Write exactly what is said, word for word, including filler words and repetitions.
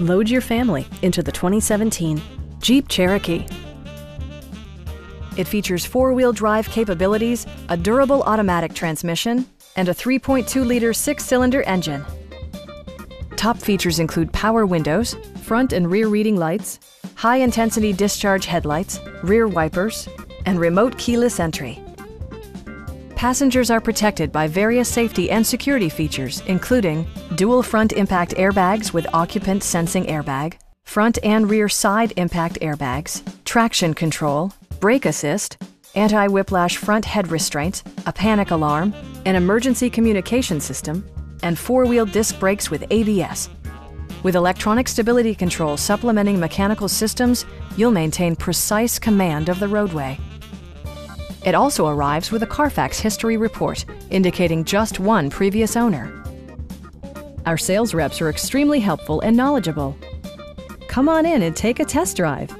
Load your family into the twenty seventeen Jeep Cherokee. It features four-wheel drive capabilities, a durable automatic transmission, and a three point two liter six-cylinder engine. Top features include power windows, front and rear reading lights, high-intensity discharge headlights, rear wipers, and remote keyless entry. Passengers are protected by various safety and security features, including dual front impact airbags with occupant sensing airbag, front and rear side impact airbags, traction control, brake assist, anti-whiplash front head restraint, a panic alarm, an emergency communication system, and four-wheel disc brakes with A B S. With electronic stability control supplementing mechanical systems, you'll maintain precise command of the roadway. It also arrives with a Carfax history report, indicating just one previous owner. Our sales reps are extremely helpful and knowledgeable. Come on in and take a test drive.